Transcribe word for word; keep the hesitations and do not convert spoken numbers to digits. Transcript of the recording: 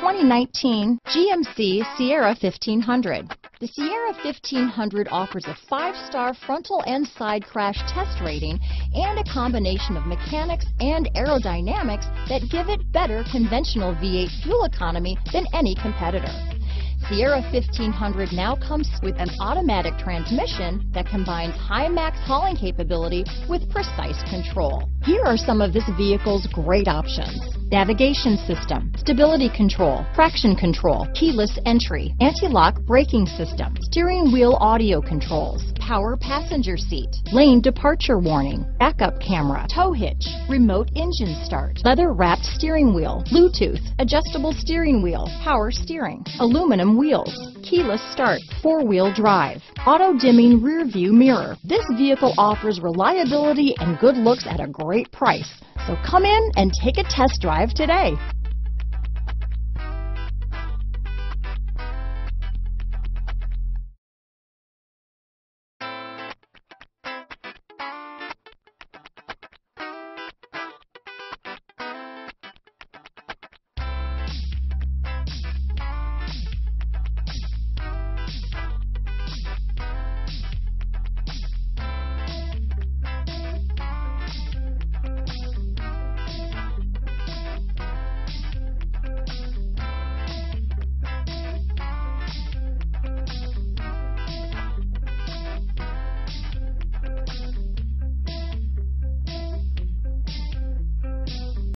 twenty nineteen G M C Sierra fifteen hundred. The Sierra fifteen hundred offers a five-star frontal and side crash test rating and a combination of mechanics and aerodynamics that give it better conventional V eight fuel economy than any competitor. Sierra fifteen hundred now comes with an automatic transmission that combines high max hauling capability with precise control. Here are some of this vehicle's great options: navigation system, stability control, traction control, keyless entry, anti-lock braking system, steering wheel audio controls, power passenger seat, lane departure warning, backup camera, tow hitch, remote engine start, leather wrapped steering wheel, Bluetooth, adjustable steering wheel, power steering, aluminum wheels, keyless start, four-wheel drive, auto dimming rear view mirror. This vehicle offers reliability and good looks at a great price. So come in and take a test drive today.